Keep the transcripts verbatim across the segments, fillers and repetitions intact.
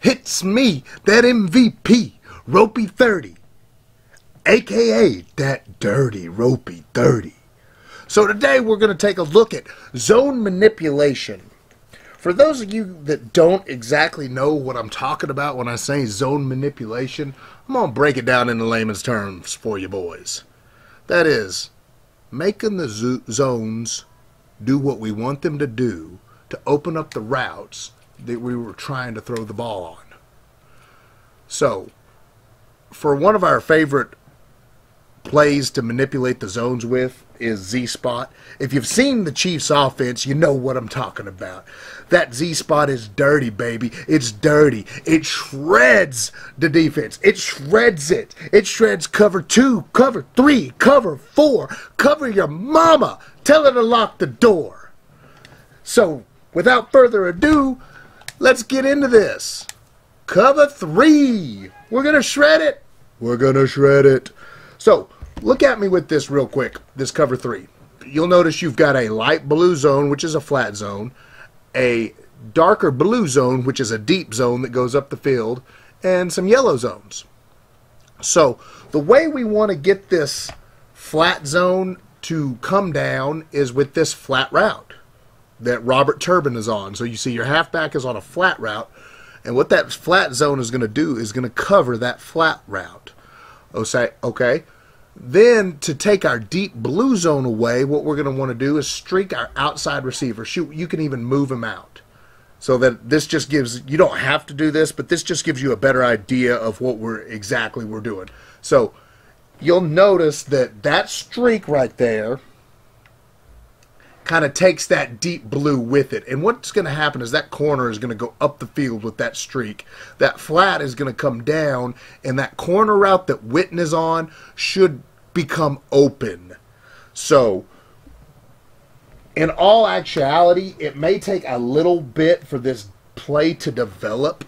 Hits me, that M V P, Ropie thirty, aka that dirty Ropie thirty. So today we're going to take a look at zone manipulation. For those of you that don't exactly know what I'm talking about when I say zone manipulation, I'm going to break it down into layman's terms for you boys. That is, making the zo zones do what we want them to do to open up the routes that we were trying to throw the ball on. So, for one of our favorite plays to manipulate the zones with is Z-Spot. If you've seen the Chiefs offense, you know what I'm talking about. That Z-Spot is dirty, baby. It's dirty. It shreds the defense. It shreds it. It shreds cover two, cover three, cover four. Cover your mama. Tell her to lock the door. So, without further ado, let's get into this. Cover three. We're going to shred it. We're going to shred it. So, look at me with this real quick, this cover three. You'll notice you've got a light blue zone, which is a flat zone, a darker blue zone, which is a deep zone that goes up the field, and some yellow zones. So, the way we want to get this flat zone to come down is with this flat route that Robert Turbin is on. So, you see your halfback is on a flat route. And what that flat zone is going to do is going to cover that flat route. Okay? Then, to take our deep blue zone away, what we're going to want to do is streak our outside receiver. Shoot, you can even move him out. So that this just gives, you don't have to do this, but this just gives you a better idea of what we're exactly we're doing. So, you'll notice that that streak right there kind of takes that deep blue with it. And what's going to happen is that corner is going to go up the field with that streak. That flat is going to come down, and that corner route that Whitten is on should become open. So, in all actuality, it may take a little bit for this play to develop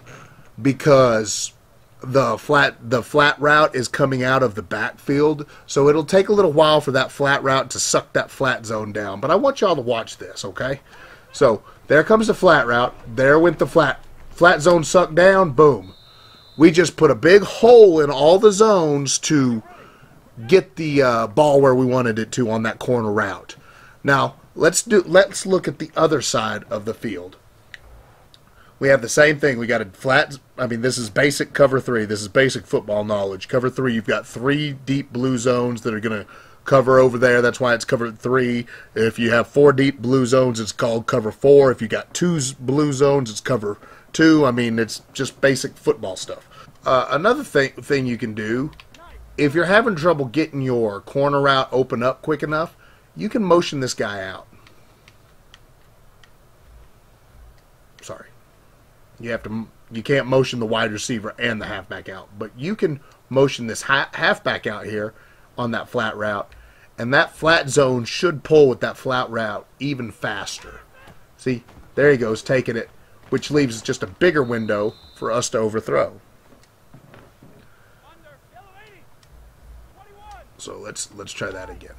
because the flat the flat route is coming out of the backfield, so it'll take a little while for that flat route to suck that flat zone down. But I want y'all to watch this, okay? So there comes the flat route. There went the flat flat zone sucked down. Boom. We just put a big hole in all the zones to get the uh, ball where we wanted it to on that corner route. Now let's do let's look at the other side of the field. We have the same thing. We got a flat, I mean, this is basic cover three. This is basic football knowledge. Cover three, you've got three deep blue zones that are going to cover over there. That's why it's cover three. If you have four deep blue zones, it's called cover four. If you got two blue zones, it's cover two. I mean, it's just basic football stuff. Uh, another thing, thing you can do, if you're having trouble getting your corner route open up quick enough, you can motion this guy out. Sorry. You have to. You can't motion the wide receiver and the halfback out, but you can motion this halfback out here on that flat route, and that flat zone should pull with that flat route even faster. See, there he goes, taking it, which leaves just a bigger window for us to overthrow. So let's let's try that again.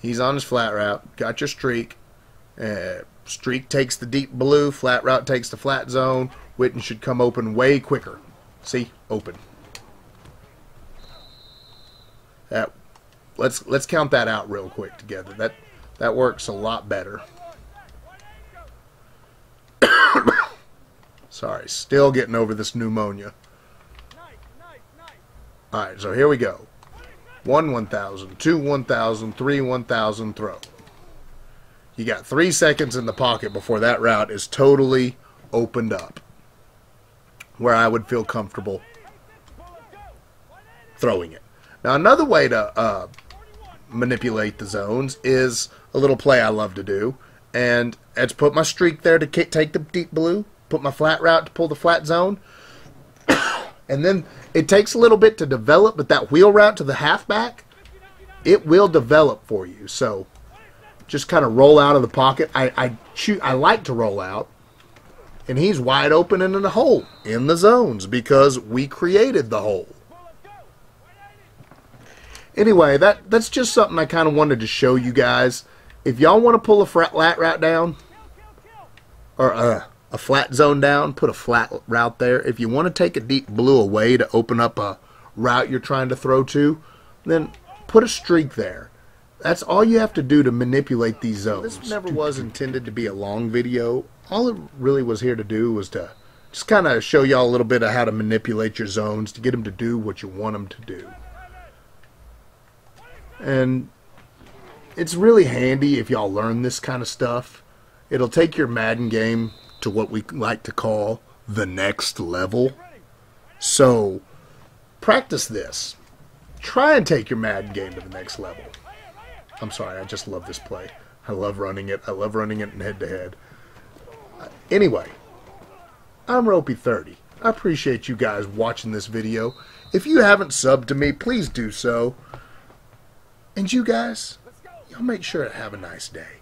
He's on his flat route. Got your streak. Uh, streak takes the deep blue. Flat route takes the flat zone. Whitten should come open way quicker. See? Open. That, let's let's count that out real quick together. That, that works a lot better. Sorry. Still getting over this pneumonia. Alright, so here we go. one one thousand, two one thousand, three one thousand, throw. You got three seconds in the pocket before that route is totally opened up where I would feel comfortable throwing it. Now, another way to uh, manipulate the zones is a little play I love to do, and it's put my streak there to kick, take the deep blue, put my flat route to pull the flat zone, and then it takes a little bit to develop, but that wheel route to the halfback, it will develop for you. So just kind of roll out of the pocket. I, I, shoot, I like to roll out, and he's wide open and in the hole in the zones because we created the hole. anyway, that that's just something I kind of wanted to show you guys. If y'all want to pull a flat route down, or uh, a flat zone down, put a flat route there. If you want to take a deep blue away to open up a route you're trying to throw to, then put a streak there. That's all you have to do to manipulate these zones. This never was intended to be a long video. All it really was here to do was to just kind of show y'all a little bit of how to manipulate your zones to get them to do what you want them to do. And it's really handy if y'all learn this kind of stuff. It'll take your Madden game to what we like to call the next level. So practice this. Try and take your Madden game to the next level. I'm sorry, I just love this play. I love running it. I love running it in head-to-head. Uh, anyway, I'm Ropie thirty. I appreciate you guys watching this video. If you haven't subbed to me, please do so. And you guys, y'all make sure to have a nice day.